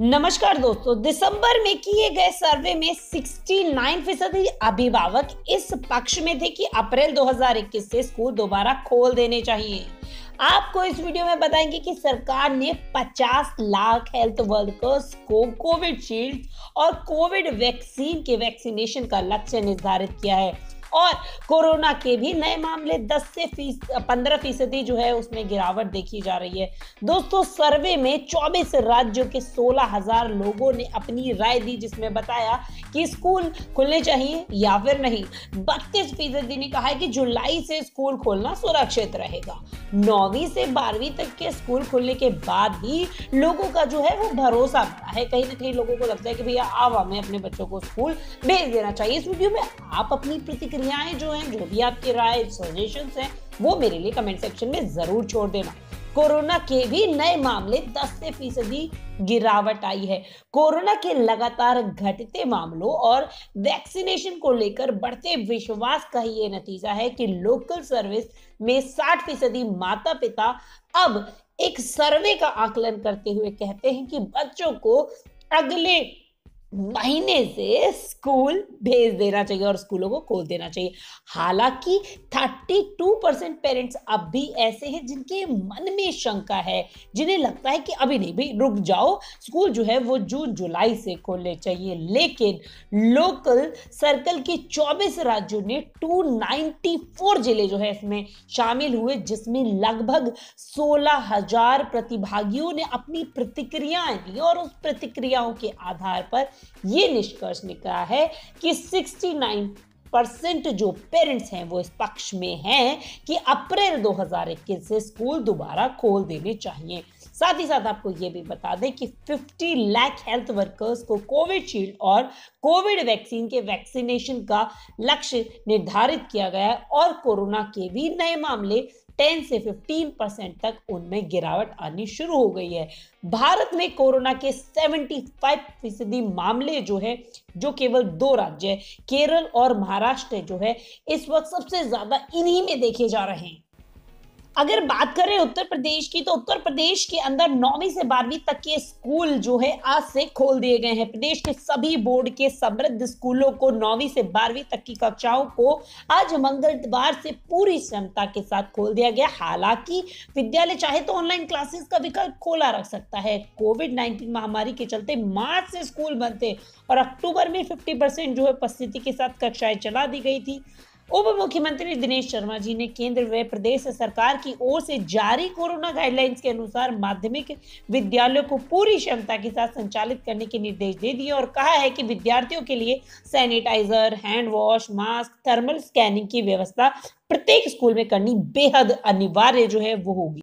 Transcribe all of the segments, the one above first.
नमस्कार दोस्तों, दिसंबर में किए गए सर्वे में 69% अभिभावक इस पक्ष में थे कि अप्रैल 2021 से स्कूल दोबारा खोल देने चाहिए। आपको इस वीडियो में बताएंगे कि सरकार ने 50 लाख हेल्थ वर्कर्स को कोविशील्ड और कोविड वैक्सीन के वैक्सीनेशन का लक्ष्य निर्धारित किया है और कोरोना के भी नए मामले 10 से 15% जो है उसमें गिरावट देखी जा रही है। दोस्तों, सर्वे में 24 राज्यों के 16,000 लोगों ने अपनी राय दी, जिसमें बताया कि स्कूल खुलने चाहिए या फिर नहीं। 32% ने कहा है कि जुलाई से स्कूल खोलना सुरक्षित रहेगा। 9वीं से 12वीं तक के स्कूल खुलने के बाद ही लोगों का जो है वो भरोसा आता है, कहीं ना कहीं लोगों को लगता है कि भैया अब हमें अपने बच्चों को स्कूल भेज देना चाहिए। इस वीडियो में आप अपनी प्रतिक्रियाएं जो हैं, जो भी आपकी राय सजेशंस हैं, वो मेरे लिए कमेंट सेक्शन में जरूर छोड़ देना। कोरोना के भी नए मामले 10% गिरावट आई है। कोरोना के लगातार घटते मामलों और वैक्सीनेशन को लेकर बढ़ते विश्वास का ही ये नतीजा है कि लोकल सर्विस में 60% माता पिता अब एक सर्वे का आकलन करते हुए कहते हैं कि बच्चों को अगले महीने से स्कूल भेज देना चाहिए और स्कूलों को खोल देना चाहिए। हालांकि 32% पेरेंट्स अब भी ऐसे हैं जिनके मन में शंका है, जिन्हें लगता है कि अभी नहीं भाई, रुक जाओ, स्कूल जो है वो जून जुलाई से खोलने चाहिए। लेकिन लोकल सर्कल के 24 राज्यों ने 294 जिले जो है इसमें शामिल हुए, जिसमें लगभग 16,000 प्रतिभागियों ने अपनी प्रतिक्रियाएं दी और उस प्रतिक्रियाओं के आधार पर ये निष्कर्ष निकला है कि 69% जो पेरेंट्स हैं वो इस पक्ष में हैं कि अप्रैल 2021 से स्कूल दोबारा खोल देने चाहिए। साथ ही साथ आपको ये भी बता दें कि 50 लाख हेल्थ वर्कर्स को कोविशील्ड और कोविड वैक्सीन के वैक्सीनेशन का लक्ष्य निर्धारित किया गया है और कोरोना के भी नए मामले 10 से 15% तक उनमें गिरावट आनी शुरू हो गई है। भारत में कोरोना के 75% मामले जो है, जो केवल 2 राज्य है, केरल और महाराष्ट्र जो है, इस वक्त सबसे ज्यादा इन्हीं में देखे जा रहे हैं। अगर बात करें उत्तर प्रदेश की, तो उत्तर प्रदेश के अंदर 9वीं से 12वीं तक के स्कूल जो है आज से खोल दिए गए हैं। प्रदेश के सभी बोर्ड के समृद्ध स्कूलों को 9वीं से 12वीं तक की कक्षाओं को आज मंगलवार से पूरी क्षमता के साथ खोल दिया गया। हालांकि विद्यालय चाहे तो ऑनलाइन क्लासेस का विकल्प खोला रख सकता है। कोविड-19 महामारी के चलते मार्च से स्कूल बंद थे और अक्टूबर में 50% जो है उपस्थिति के साथ कक्षाएं चला दी गई थी। उप मुख्यमंत्री दिनेश शर्मा जी ने केंद्र व प्रदेश सरकार की ओर से जारी कोरोना गाइडलाइंस के अनुसार माध्यमिक विद्यालयों को पूरी क्षमता के साथ संचालित करने के निर्देश दे दिए और कहा है कि विद्यार्थियों के लिए sanitiser, hand wash, mask, thermal scanning की व्यवस्था प्रत्येक स्कूल में करनी बेहद अनिवार्य जो है वो होगी।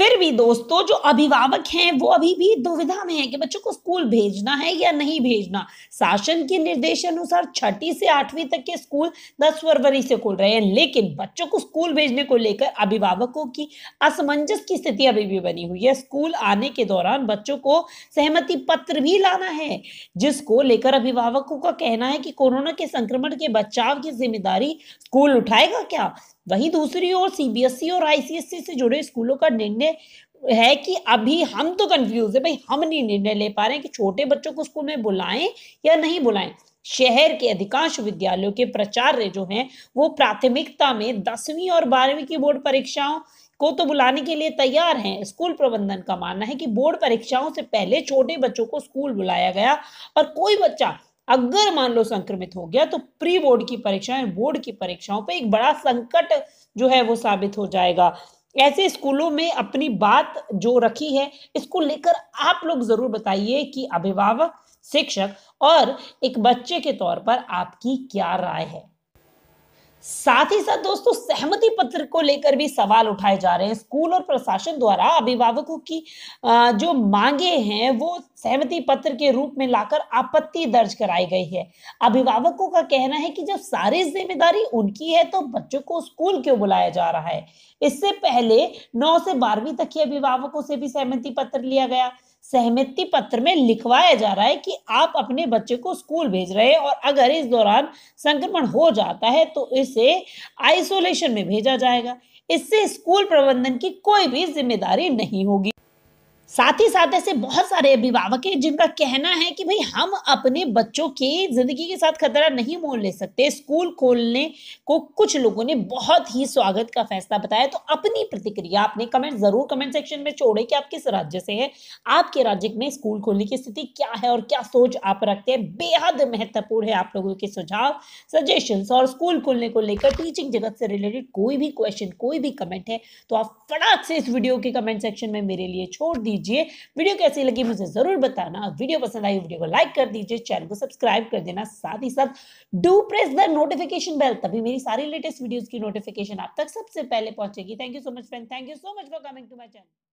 फिर भी दोस्तों, जो अभिभावक हैं वो अभी भी दुविधा में हैं कि बच्चों को स्कूल भेजना है या नहीं भेजना। शासन के निर्देशानुसार 6ठी से 8वीं तक के स्कूल 10 फरवरी से खोल रहे हैं, लेकिन बच्चों को स्कूल भेजने को लेकर अभिभावकों की असमंजस की स्थिति अभी भी बनी हुई है। स्कूल आने के दौरान बच्चों को सहमति पत्र भी लाना है, जिसको लेकर अभिभावकों का कहना है कि कोरोना के संक्रमण के बचाव की जिम्मेदारी स्कूल उठाएगा क्या। वहीं दूसरी ओर सीबीएसई और आईसीएसई से जुड़े स्कूलों का निर्णय है कि अभी हम तो कंफ्यूज है भाई, हम नहीं निर्णय ले पा रहे हैं कि छोटे बच्चों को स्कूल में बुलाएं या नहीं बुलाएं। शहर के अधिकांश विद्यालयों के प्राचार्य जो हैं वो प्राथमिकता में 10वीं और 12वीं की बोर्ड परीक्षाओं को तो बुलाने के लिए तैयार हैं। स्कूल प्रबंधन का मानना है कि बोर्ड परीक्षाओं से पहले छोटे बच्चों को स्कूल बुलाया गया और कोई बच्चा अगर मान लो संक्रमित हो गया तो प्री बोर्ड की परीक्षाएं, बोर्ड की परीक्षाओं पे एक बड़ा संकट जो है वो साबित हो जाएगा। ऐसे स्कूलों में अपनी बात जो रखी है, इसको लेकर आप लोग जरूर बताइए कि अभिभावक, शिक्षक और एक बच्चे के तौर पर आपकी क्या राय है। साथ ही साथ दोस्तों, सहमति पत्र को लेकर भी सवाल उठाए जा रहे हैं। स्कूल और प्रशासन द्वारा अभिभावकों की जो मांगे हैं वो सहमति पत्र के रूप में लाकर आपत्ति दर्ज कराई गई है। अभिभावकों का कहना है कि जब सारी जिम्मेदारी उनकी है तो बच्चों को स्कूल क्यों बुलाया जा रहा है। इससे पहले 9 से 12वीं तक के अभिभावकों से भी सहमति पत्र लिया गया। सहमति पत्र में लिखवाया जा रहा है कि आप अपने बच्चे को स्कूल भेज रहे हैं और अगर इस दौरान संक्रमण हो जाता है तो इसे आइसोलेशन में भेजा जाएगा। इससे स्कूल प्रबंधन की कोई भी जिम्मेदारी नहीं होगी। साथ ही साथ ऐसे बहुत सारे अभिभावक हैं जिनका कहना है कि भाई हम अपने बच्चों की जिंदगी के साथ खतरा नहीं मोल ले सकते। स्कूल खोलने को कुछ लोगों ने बहुत ही स्वागत का फैसला बताया। तो अपनी प्रतिक्रिया आपने जरूर कमेंट सेक्शन में छोड़े कि आप किस राज्य से हैं, आपके राज्य में स्कूल खोलने की स्थिति क्या है और क्या सोच आप रखते हैं। बेहद महत्वपूर्ण है आप लोगों के सुझाव, सजेशंस और स्कूल खोलने को लेकर टीचिंग जगत से रिलेटेड कोई भी क्वेश्चन, कोई भी कमेंट है तो आप फटाक से इस वीडियो के कमेंट सेक्शन में मेरे लिए छोड़ दीजिए। वीडियो कैसी लगी मुझे जरूर बताना। वीडियो पसंद आई वीडियो को लाइक कर दीजिए, चैनल को सब्सक्राइब कर देना। साथ ही साथ do press the notification bell, तभी मेरी सारी लेटेस्ट वीडियोस की नोटिफिकेशन आप तक सबसे पहले पहुंचेगी। Thank you so much friend, thank you so much for coming to my channel.